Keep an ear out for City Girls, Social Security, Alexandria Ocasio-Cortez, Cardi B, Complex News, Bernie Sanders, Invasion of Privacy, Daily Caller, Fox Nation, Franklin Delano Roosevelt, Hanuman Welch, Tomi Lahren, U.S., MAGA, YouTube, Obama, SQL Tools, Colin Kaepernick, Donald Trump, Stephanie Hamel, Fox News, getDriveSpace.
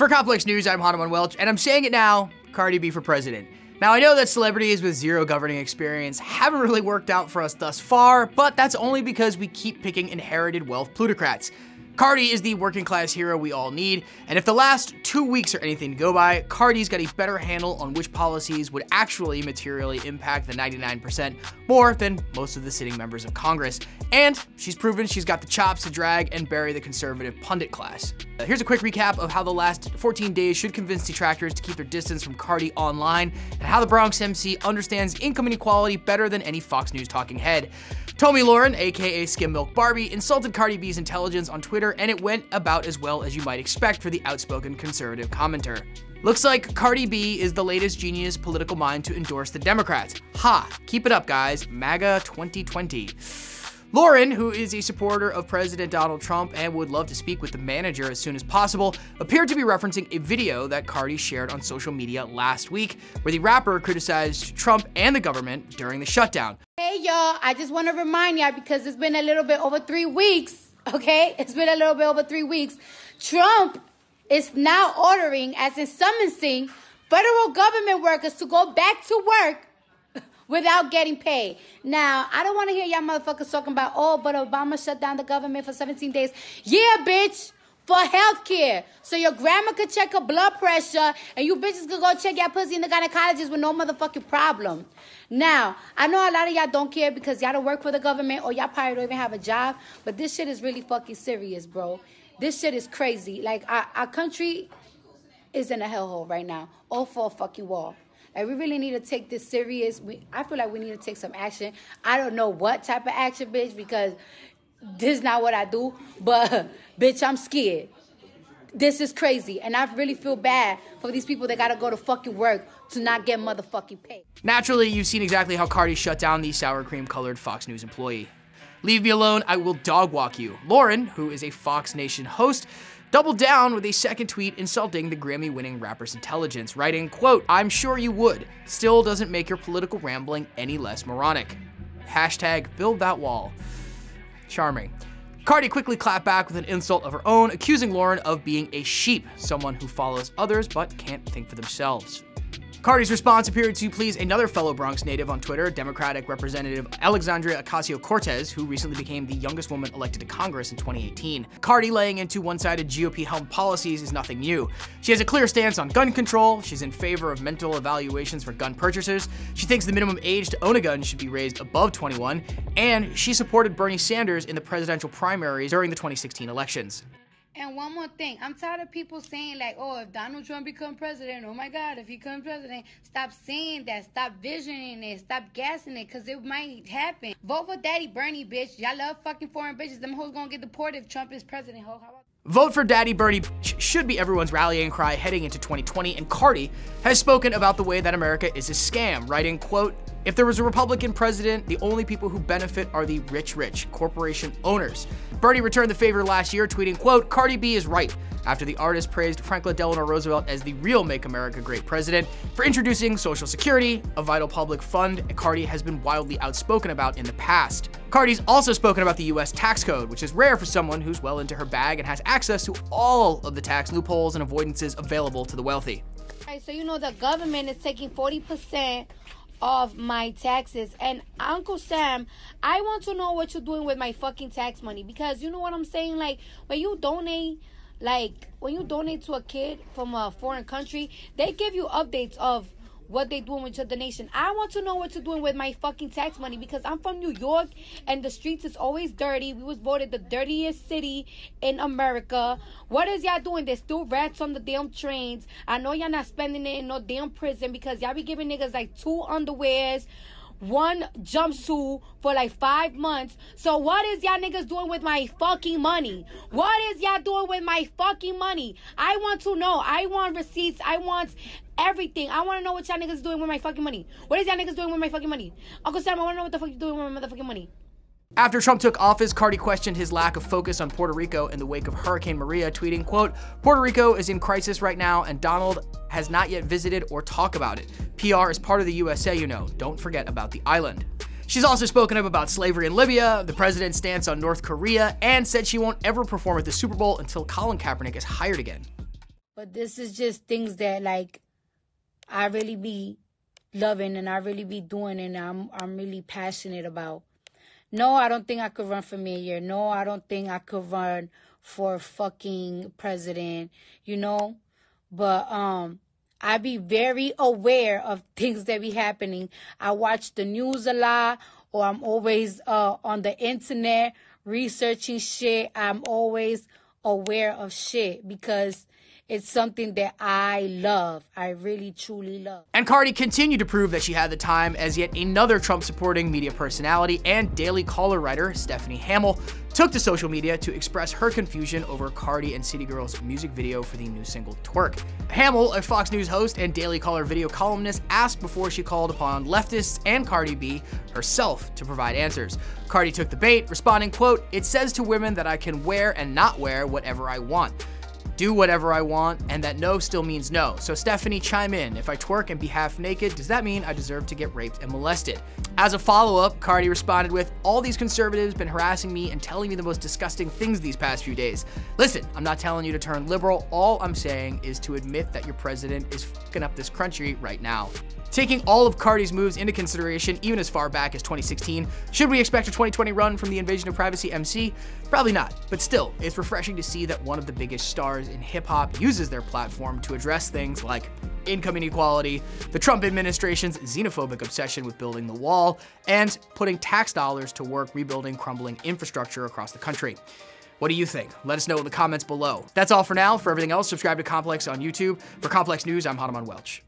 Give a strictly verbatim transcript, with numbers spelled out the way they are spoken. For Complex News, I'm Hanuman Welch, and I'm saying it now, Cardi B for president. Now, I know that celebrities with zero governing experience haven't really worked out for us thus far, but that's only because we keep picking inherited wealth plutocrats. Cardi is the working class hero we all need, and if the last two weeks are anything to go by, Cardi's got a better handle on which policies would actually materially impact the ninety-nine percent more than most of the sitting members of Congress. And she's proven she's got the chops to drag and bury the conservative pundit class. Here's a quick recap of how the last fourteen days should convince detractors to keep their distance from Cardi online, and how the Bronx M C understands income inequality better than any Fox News talking head. Tomi Lahren, aka Skim Milk Barbie, insulted Cardi B's intelligence on Twitter, and it went about as well as you might expect for the outspoken conservative commenter. Looks like Cardi B is the latest genius political mind to endorse the Democrats. Ha, keep it up guys, MAGA twenty twenty. Lahren, who is a supporter of President Donald Trump and would love to speak with the manager as soon as possible, appeared to be referencing a video that Cardi shared on social media last week, where the rapper criticized Trump and the government during the shutdown. Hey y'all, I just want to remind y'all, because it's been a little bit over three weeks, okay? It's been a little bit over three weeks. Trump is now ordering, as in summoning, federal government workers to go back to work without getting paid. Now, I don't want to hear y'all motherfuckers talking about, oh, but Obama shut down the government for seventeen days. Yeah, bitch, for health care. So your grandma could check her blood pressure, and you bitches could go check your pussy in the gynecologist with no motherfucking problem. Now, I know a lot of y'all don't care because y'all don't work for the government, or y'all probably don't even have a job, but this shit is really fucking serious, bro. This shit is crazy. Like, our, our country is in a hellhole right now, all for a fucking wall. Like, we really need to take this serious. We, I feel like we need to take some action. I don't know what type of action, bitch, because this is not what I do. But, bitch, I'm scared. This is crazy. And I really feel bad for these people that got to go to fucking work to not get motherfucking paid. Naturally, you've seen exactly how Cardi shut down the sour cream-colored Fox News employee. Leave me alone, I will dog walk you. Lahren, who is a Fox Nation host, doubled down with a second tweet insulting the Grammy-winning rapper's intelligence, writing, quote, "I'm sure you would. Still doesn't make your political rambling any less moronic. Hashtag build that wall." Charming. Cardi quickly clapped back with an insult of her own, accusing Lahren of being a sheep, someone who follows others but can't think for themselves. Cardi's response appeared to please another fellow Bronx native on Twitter, Democratic Representative Alexandria Ocasio-Cortez, who recently became the youngest woman elected to Congress in twenty eighteen. Cardi laying into one-sided G O P-helmed policies is nothing new. She has a clear stance on gun control, she's in favor of mental evaluations for gun purchasers, she thinks the minimum age to own a gun should be raised above twenty-one, and she supported Bernie Sanders in the presidential primaries during the twenty sixteen elections. And one more thing, I'm tired of people saying like, oh, if Donald Trump become president, oh my God, if he become president, stop saying that, stop visioning it, stop gassing it, because it might happen. Vote for Daddy Bernie, bitch. Y'all love fucking foreign bitches. Them hoes gonna get deported if Trump is president, ho. How about vote for Daddy Bernie should be everyone's rallying cry heading into twenty twenty, and Cardi has spoken about the way that America is a scam, writing, quote, "If there was a Republican president, the only people who benefit are the rich, rich corporation owners." Bernie returned the favor last year, tweeting, quote, "Cardi B is right," after the artist praised Franklin Delano Roosevelt as the real Make America Great president for introducing Social Security, a vital public fund Cardi has been wildly outspoken about in the past. Cardi's also spoken about the U S tax code, which is rare for someone who's well into her bag and has access to all of the tax loopholes and avoidances available to the wealthy. All right, so you know the government is taking forty percent of my taxes, and Uncle Sam, I want to know what you're doing with my fucking tax money, because you know what I'm saying, like when you donate like when you donate to a kid from a foreign country, they give you updates of what they doing with your donation. I want to know what you're doing with my fucking tax money, because I'm from New York and the streets is always dirty. We was voted the dirtiest city in America. What is y'all doing? There's still rats on the damn trains. I know y'all not spending it in no damn prison, because y'all be giving niggas like two underwears, one jumpsuit for like five months. So what is y'all niggas doing with my fucking money? What is y'all doing with my fucking money? I want to know. I want receipts. I want everything. I want to know what y'all niggas doing with my fucking money. What is y'all niggas doing with my fucking money? Uncle Sam, I want to know what the fuck you're doing with my motherfucking money. After Trump took office, Cardi questioned his lack of focus on Puerto Rico in the wake of Hurricane Maria, tweeting, quote, "Puerto Rico is in crisis right now, and Donald has not yet visited or talked about it. P R is part of the U S A, you know. Don't forget about the island." She's also spoken up about slavery in Libya, the president's stance on North Korea, and said she won't ever perform at the Super Bowl until Colin Kaepernick is hired again. But this is just things that, like, I really be loving and I really be doing and I'm I'm really passionate about. No, I don't think I could run for mayor. No, I don't think I could run for fucking president, you know? But um I be very aware of things that be happening. I watch the news a lot, or I'm always uh on the internet researching shit. I'm always aware of shit because it's something that I love. I really, truly love. And Cardi continued to prove that she had the time as yet another Trump-supporting media personality and Daily Caller writer, Stephanie Hamel, took to social media to express her confusion over Cardi and City Girls' music video for the new single, Twerk. Hamel, a Fox News host and Daily Caller video columnist, asked before she called upon leftists and Cardi B herself to provide answers. Cardi took the bait, responding, quote, "It says to women that I can wear and not wear whatever I want, do whatever I want, and that no still means no. So Stephanie, chime in. If I twerk and be half naked, does that mean I deserve to get raped and molested?" As a follow-up, Cardi responded with, "All these conservatives been harassing me and telling me the most disgusting things these past few days. Listen, I'm not telling you to turn liberal. All I'm saying is to admit that your president is fucking up this country right now." Taking all of Cardi's moves into consideration, even as far back as twenty sixteen, should we expect a twenty twenty run from the Invasion of Privacy M C? Probably not, but still, it's refreshing to see that one of the biggest stars in hip-hop uses their platform to address things like income inequality, the Trump administration's xenophobic obsession with building the wall, and putting tax dollars to work rebuilding crumbling infrastructure across the country. What do you think? Let us know in the comments below. That's all for now. For everything else, subscribe to Complex on YouTube. For Complex News, I'm Hanuman Welch.